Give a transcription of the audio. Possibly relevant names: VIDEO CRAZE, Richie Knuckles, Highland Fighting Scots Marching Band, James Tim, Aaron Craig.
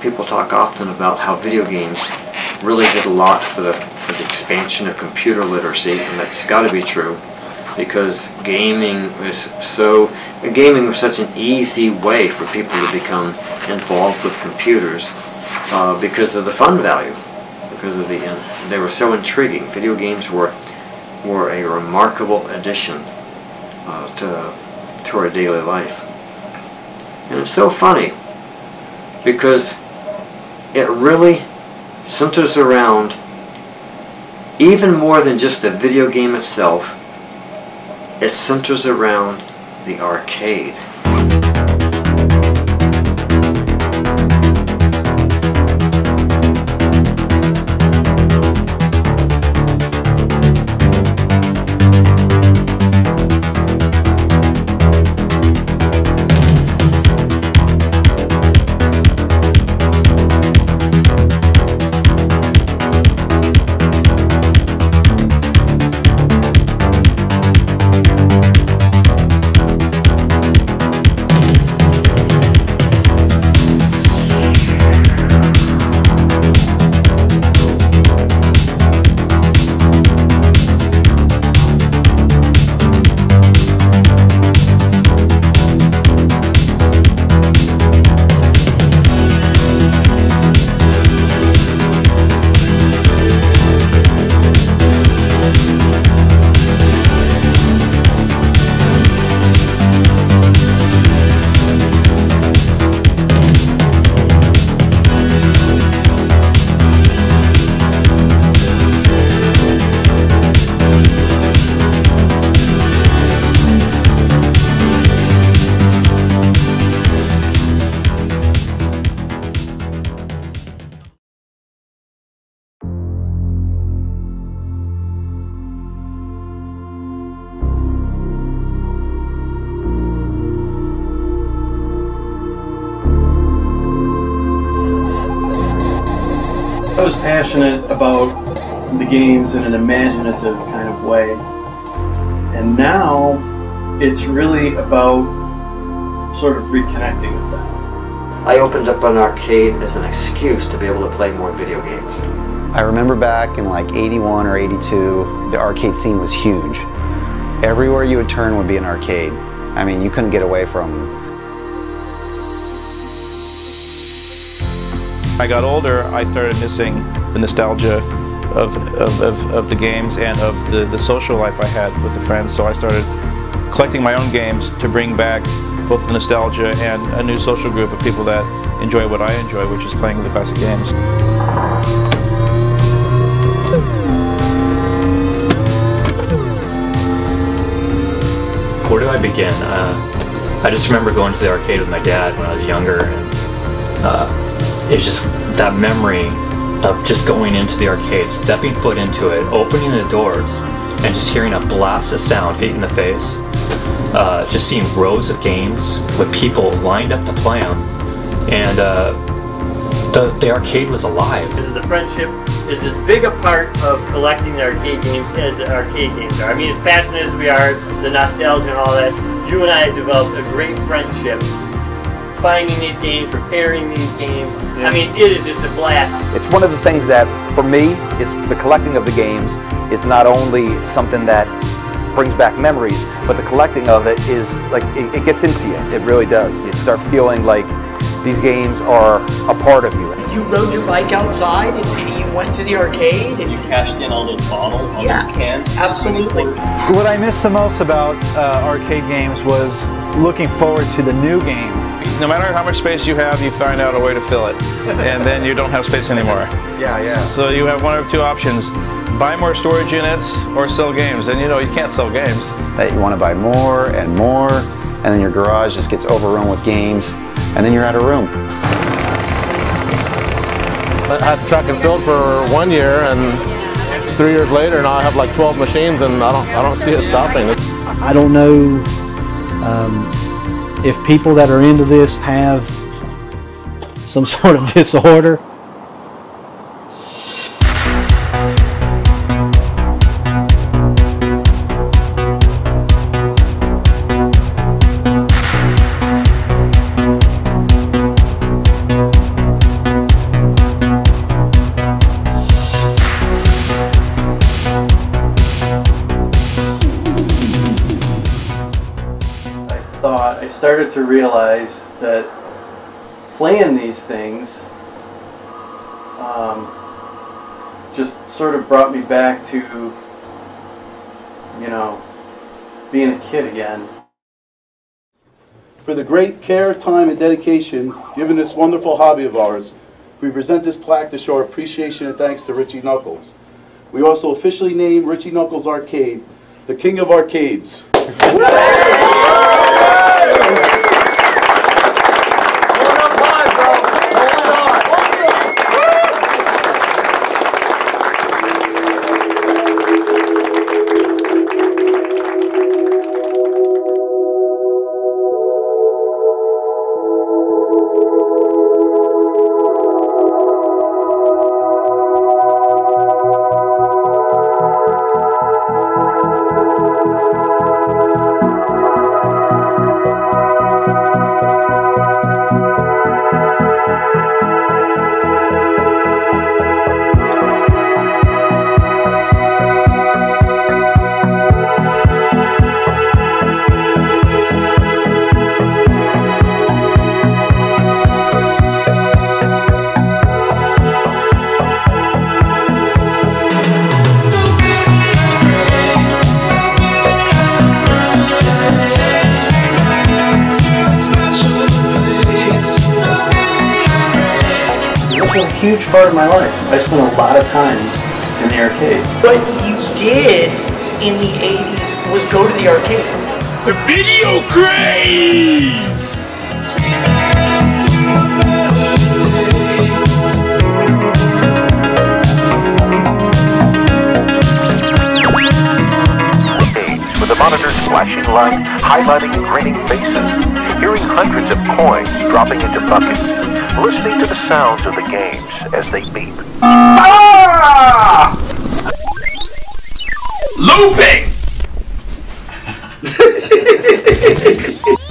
people talk often about how video games really did a lot for the expansion of computer literacy, and that's got to be true, because gaming was such an easy way for people to become involved with computers because of the fun value, because of they were so intriguing. Video games were a remarkable addition to our daily life. And it's so funny because it really centers around, even more than just the video game itself, it centers around the arcade. I was passionate about the games in an imaginative kind of way, and now it's really about sort of reconnecting with that. I opened up an arcade as an excuse to be able to play more video games. I remember back in like 81 or 82, the arcade scene was huge. Everywhere you would turn would be an arcade. I mean, you couldn't get away from them. I got older, I started missing the nostalgia of the games and of the social life I had with the friends, so I started collecting my own games to bring back both the nostalgia and a new social group of people that enjoy what I enjoy, which is playing the classic games. Where do I begin? I just remember going to the arcade with my dad when I was younger, and it's just that memory of just going into the arcade, stepping foot into it, opening the doors, and just hearing a blast of sound hit in the face. Just seeing rows of games with people lined up to play them. And the arcade was alive. The friendship is as big a part of collecting the arcade games as the arcade games are. I mean, as passionate as we are, the nostalgia and all that, you and I have developed a great friendship. Finding these games, repairing these games, I mean, it is just a blast. It's one of the things that, for me, is the collecting of the games is not only something that brings back memories, but the collecting of it is, like, it gets into you. It really does. You start feeling like these games are a part of you. You rode your bike outside, and you went to the arcade, and you cashed in all those bottles, all those cans. Absolutely. What I missed the most about arcade games was looking forward to the new game. No matter how much space you have, you find out a way to fill it, and then you don't have space anymore. Yeah. So you have one of two options: buy more storage units or sell games. And you know you can't sell games. That you want to buy more and more, and then your garage just gets overrun with games, and then you're out of room. I had track and field for 1 year, and 3 years later, now I have like 12 machines, and I don't see it stopping. I don't know. If people that are into this have some sort of disorder. started to realize that playing these things just sort of brought me back to, you know, being a kid again. For the great care, time, and dedication given this wonderful hobby of ours, we present this plaque to show our appreciation and thanks to Richie Knuckles. We also officially name Richie Knuckles Arcade the King of Arcades. A huge part of my life. I spent a lot of time in the arcade. What you did in the 80s was go to the arcade. The video craze! Flashing lights, highlighting grinning faces, hearing hundreds of coins dropping into buckets, listening to the sounds of the games as they beep. Ah! Looping!